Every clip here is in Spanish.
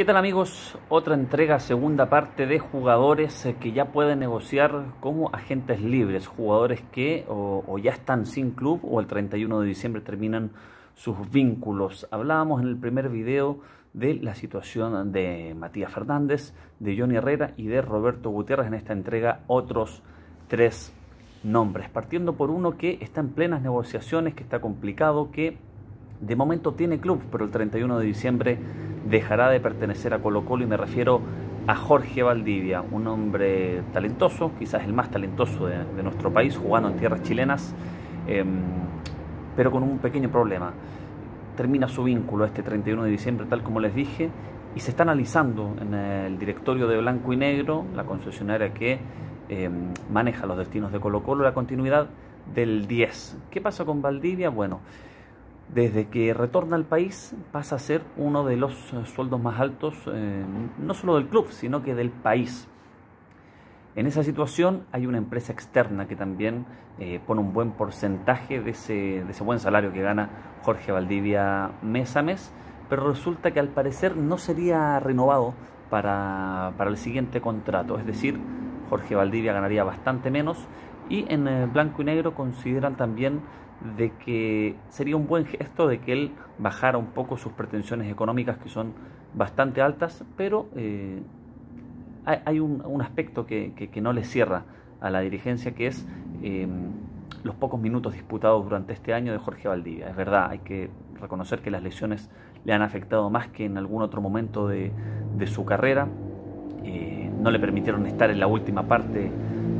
¿Qué tal, amigos? Otra entrega, segunda parte de jugadores que ya pueden negociar como agentes libres, jugadores que o ya están sin club o el 31 de diciembre terminan sus vínculos. Hablábamos en el primer video de la situación de Matías Fernández, de Johnny Herrera y de Roberto Gutiérrez. En esta entrega otros tres nombres, partiendo por uno que está en plenas negociaciones, que está complicado, que de momento tiene club, pero el 31 de diciembre dejará de pertenecer a Colo-Colo, y me refiero a Jorge Valdivia, un hombre talentoso, quizás el más talentoso de nuestro país, jugando en tierras chilenas, pero con un pequeño problema. Termina su vínculo este 31 de diciembre, tal como les dije, y se está analizando en el directorio de Blanco y Negro, la concesionaria que maneja los destinos de Colo-Colo, la continuidad del 10. ¿Qué pasa con Valdivia? Bueno, desde que retorna al país pasa a ser uno de los sueldos más altos, no solo del club, sino que del país. En esa situación hay una empresa externa que también pone un buen porcentaje de ese buen salario que gana Jorge Valdivia mes a mes, pero resulta que al parecer no sería renovado para el siguiente contrato. Es decir, Jorge Valdivia ganaría bastante menos, y en Blanco y Negro consideran también de que sería un buen gesto de que él bajara un poco sus pretensiones económicas, que son bastante altas, pero hay un aspecto que no le cierra a la dirigencia, que es los pocos minutos disputados durante este año de Jorge Valdivia. Es verdad, hay que reconocer que las lesiones le han afectado más que en algún otro momento de su carrera, no le permitieron estar en la última parte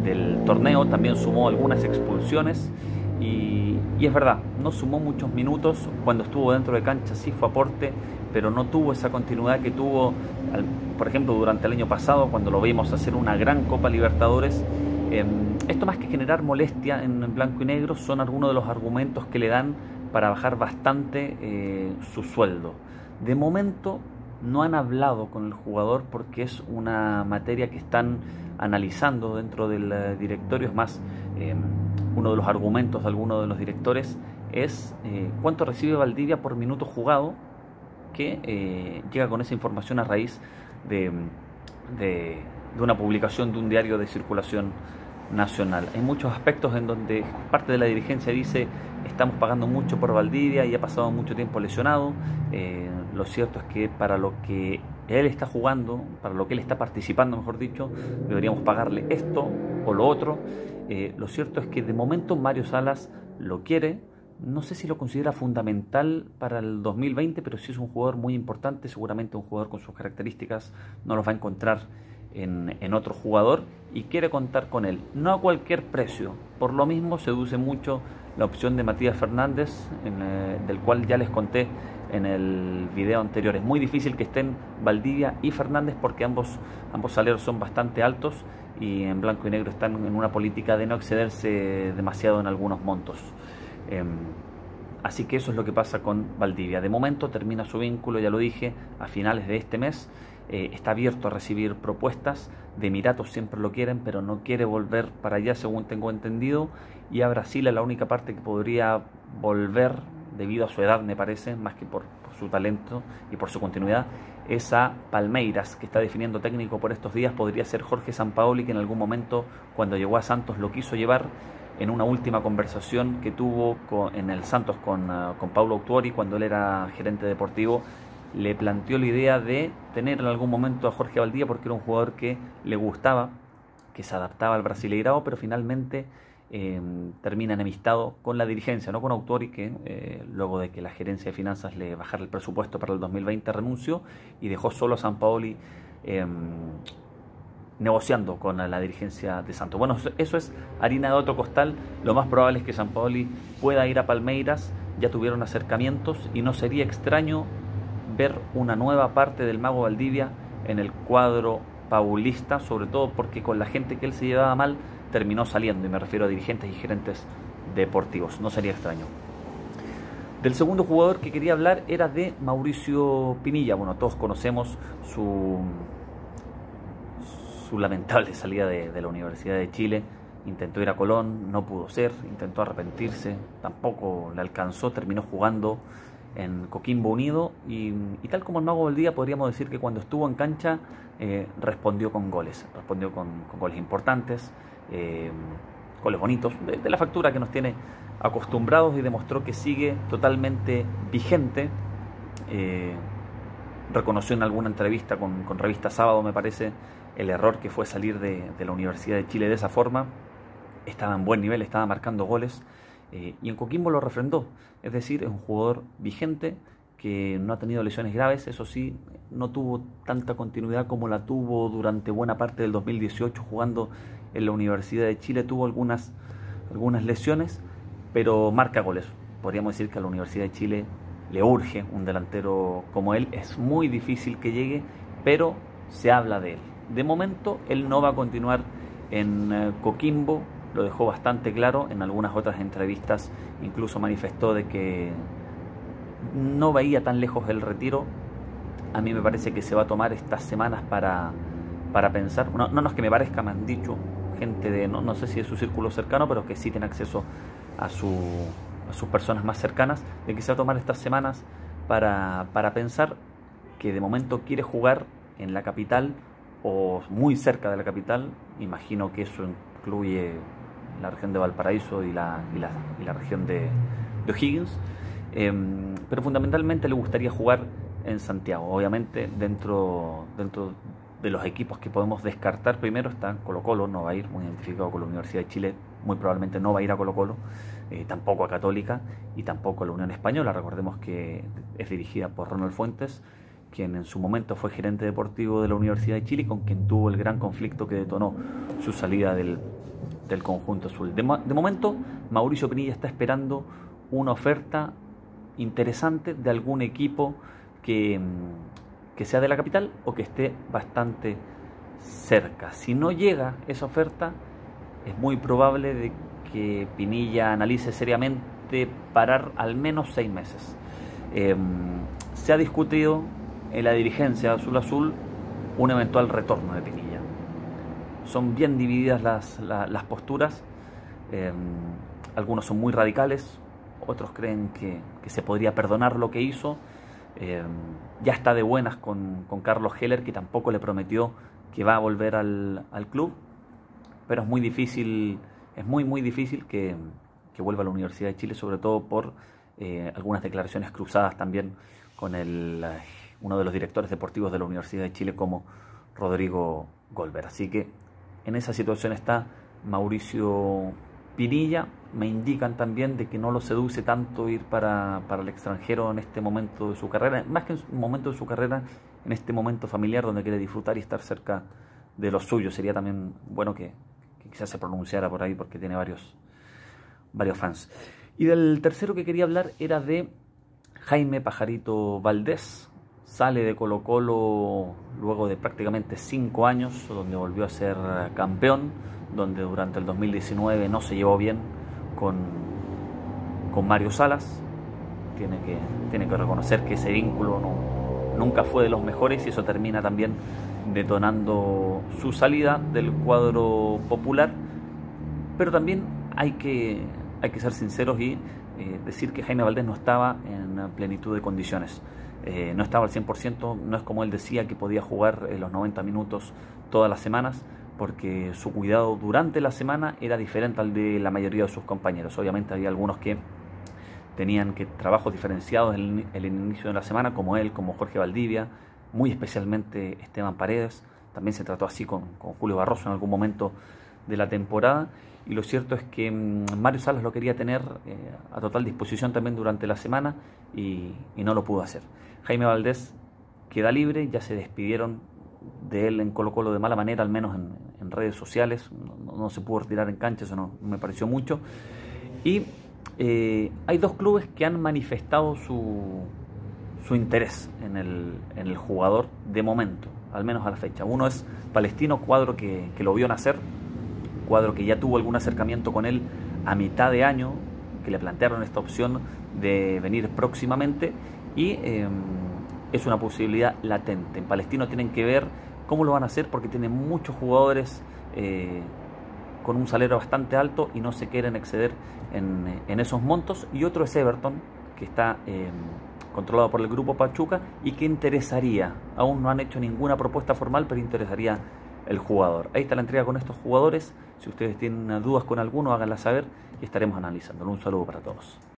del torneo, también sumó algunas expulsiones, y es verdad, no sumó muchos minutos. Cuando estuvo dentro de cancha sí fue aporte, pero no tuvo esa continuidad que tuvo, por ejemplo, durante el año pasado, cuando lo vimos hacer una gran Copa Libertadores. Esto, más que generar molestia en Blanco y Negro, son algunos de los argumentos que le dan para bajar bastante su sueldo. De momento no han hablado con el jugador porque es una materia que están analizando dentro del directorio. Es más, uno de los argumentos de alguno de los directores es cuánto recibe Valdivia por minuto jugado, que llega con esa información a raíz de una publicación de un diario de circulación nacional. Hay muchos aspectos en donde parte de la dirigencia dice: estamos pagando mucho por Valdivia y ha pasado mucho tiempo lesionado. Lo cierto es que para lo que él está jugando, para lo que él está participando, mejor dicho, deberíamos pagarle esto o lo otro. Lo cierto es que de momento Mario Salas lo quiere. No sé si lo considera fundamental para el 2020, pero sí es un jugador muy importante. Seguramente un jugador con sus características no los va a encontrar en otro jugador, y quiere contar con él, no a cualquier precio. Por lo mismo seduce mucho la opción de Matías Fernández, del cual ya les conté en el video anterior. Es muy difícil que estén Valdivia y Fernández porque ambos salarios son bastante altos, y en Blanco y Negro están en una política de no excederse demasiado en algunos montos. Así que eso es lo que pasa con Valdivia. De momento termina su vínculo, ya lo dije, a finales de este mes. Está abierto a recibir propuestas. De Emiratos siempre lo quieren, pero no quiere volver para allá, según tengo entendido, y a Brasil es la única parte que podría volver, debido a su edad me parece, más que por su talento y por su continuidad, es a Palmeiras, que está definiendo técnico por estos días. Podría ser Jorge Sampaoli, que en algún momento, cuando llegó a Santos, lo quiso llevar en una última conversación que tuvo en el Santos con Paulo Autuori, cuando él era gerente deportivo. Le planteó la idea de tener en algún momento a Jorge Valdivia, porque era un jugador que le gustaba, que se adaptaba al brasileirao, pero finalmente termina enemistado con la dirigencia, no con Autuori, que luego de que la gerencia de finanzas le bajara el presupuesto para el 2020 renunció y dejó solo a Sampaoli negociando con la dirigencia de Santos. Bueno, eso es harina de otro costal. Lo más probable es que Sampaoli pueda ir a Palmeiras. Ya tuvieron acercamientos y no sería extraño ver una nueva parte del mago Valdivia en el cuadro paulista, sobre todo porque con la gente que él se llevaba mal terminó saliendo, y me refiero a dirigentes y gerentes deportivos. No sería extraño. Del segundo jugador que quería hablar era de Mauricio Pinilla. Bueno, todos conocemos su lamentable salida de la Universidad de Chile. Intentó ir a Colón, no pudo ser, intentó arrepentirse, tampoco le alcanzó, terminó jugando en Coquimbo Unido, y tal como el Mago Valdivia, podríamos decir que cuando estuvo en cancha respondió con goles, respondió con goles importantes, goles bonitos, de la factura que nos tiene acostumbrados, y demostró que sigue totalmente vigente. Reconoció en alguna entrevista con Revista Sábado, me parece, el error que fue salir de la Universidad de Chile de esa forma. Estaba en buen nivel, estaba marcando goles, y en Coquimbo lo refrendó. Es decir, es un jugador vigente que no ha tenido lesiones graves. Eso sí, no tuvo tanta continuidad como la tuvo durante buena parte del 2018 jugando en la Universidad de Chile. Tuvo algunas lesiones, pero marca goles. Podríamos decir que a la Universidad de Chile le urge un delantero como él. Es muy difícil que llegue, pero se habla de él. De momento, él no va a continuar en Coquimbo. Lo dejó bastante claro en algunas otras entrevistas, incluso manifestó de que no veía tan lejos el retiro. A mí me parece que se va a tomar estas semanas para pensar. No es que me parezca, me han dicho gente de, no sé si de su círculo cercano, pero que sí tiene acceso a sus personas más cercanas, de que se va a tomar estas semanas para pensar, que de momento quiere jugar en la capital o muy cerca de la capital. Imagino que eso incluye la región de Valparaíso y la región de O'Higgins, pero fundamentalmente le gustaría jugar en Santiago. Obviamente dentro de los equipos que podemos descartar primero está Colo-Colo. No va a ir, muy identificado con la Universidad de Chile, muy probablemente no va a ir a Colo-Colo, tampoco a Católica y tampoco a la Unión Española. Recordemos que es dirigida por Ronald Fuentes, quien en su momento fue gerente deportivo de la Universidad de Chile, con quien tuvo el gran conflicto que detonó su salida del conjunto azul. De momento, Mauricio Pinilla está esperando una oferta interesante de algún equipo que sea de la capital o que esté bastante cerca. Si no llega esa oferta, es muy probable de que Pinilla analice seriamente parar al menos 6 meses. Se ha discutido en la dirigencia azul-azul un eventual retorno de Pinilla. Son bien divididas las posturas. Algunos son muy radicales, otros creen que se podría perdonar lo que hizo. Ya está de buenas con Carlos Heller, que tampoco le prometió que va a volver al club, pero es muy difícil, es muy difícil que vuelva a la Universidad de Chile, sobre todo por algunas declaraciones cruzadas también con uno de los directores deportivos de la Universidad de Chile, como Rodrigo Goldberg. Así que en esa situación está Mauricio Pinilla. Me indican también de que no lo seduce tanto ir para el extranjero en este momento de su carrera, más que en un momento de su carrera, en este momento familiar donde quiere disfrutar y estar cerca de los suyos. Sería también bueno que quizás se pronunciara por ahí, porque tiene varios fans. Y del tercero que quería hablar era de Jaime Pajarito Valdés. Sale de Colo-Colo luego de prácticamente 5 años, donde volvió a ser campeón, donde durante el 2019 no se llevó bien con Mario Salas. Tiene que reconocer que ese vínculo nunca fue de los mejores, y eso termina también detonando su salida del cuadro popular. Pero también hay que ser sinceros y decir que Jaime Valdés no estaba en plenitud de condiciones. No estaba al 100%, no es como él decía que podía jugar los 90 minutos todas las semanas, porque su cuidado durante la semana era diferente al de la mayoría de sus compañeros. Obviamente había algunos que tenían trabajos diferenciados en el inicio de la semana, como él, como Jorge Valdivia, muy especialmente Esteban Paredes. También se trató así con Julio Barroso en algún momento de la temporada, y lo cierto es que Mario Salas lo quería tener a total disposición también durante la semana, y no lo pudo hacer. Jaime Valdés queda libre, ya se despidieron de él en Colo-Colo de mala manera, al menos en redes sociales. No se pudo retirar en cancha, eso no me pareció mucho. Y hay 2 clubes que han manifestado su interés en el jugador de momento, al menos a la fecha. Uno es Palestino, cuadro que lo vio nacer, cuadro que ya tuvo algún acercamiento con él a mitad de año, que le plantearon esta opción de venir próximamente, y es una posibilidad latente. En Palestino tienen que ver cómo lo van a hacer, porque tienen muchos jugadores con un salario bastante alto y no se quieren exceder en esos montos. Y otro es Everton, que está controlado por el grupo Pachuca y que interesaría. Aún no han hecho ninguna propuesta formal, pero interesaría el jugador. Ahí está la entrega con estos jugadores. Si ustedes tienen dudas con alguno, háganlas saber y estaremos analizándolo. Un saludo para todos.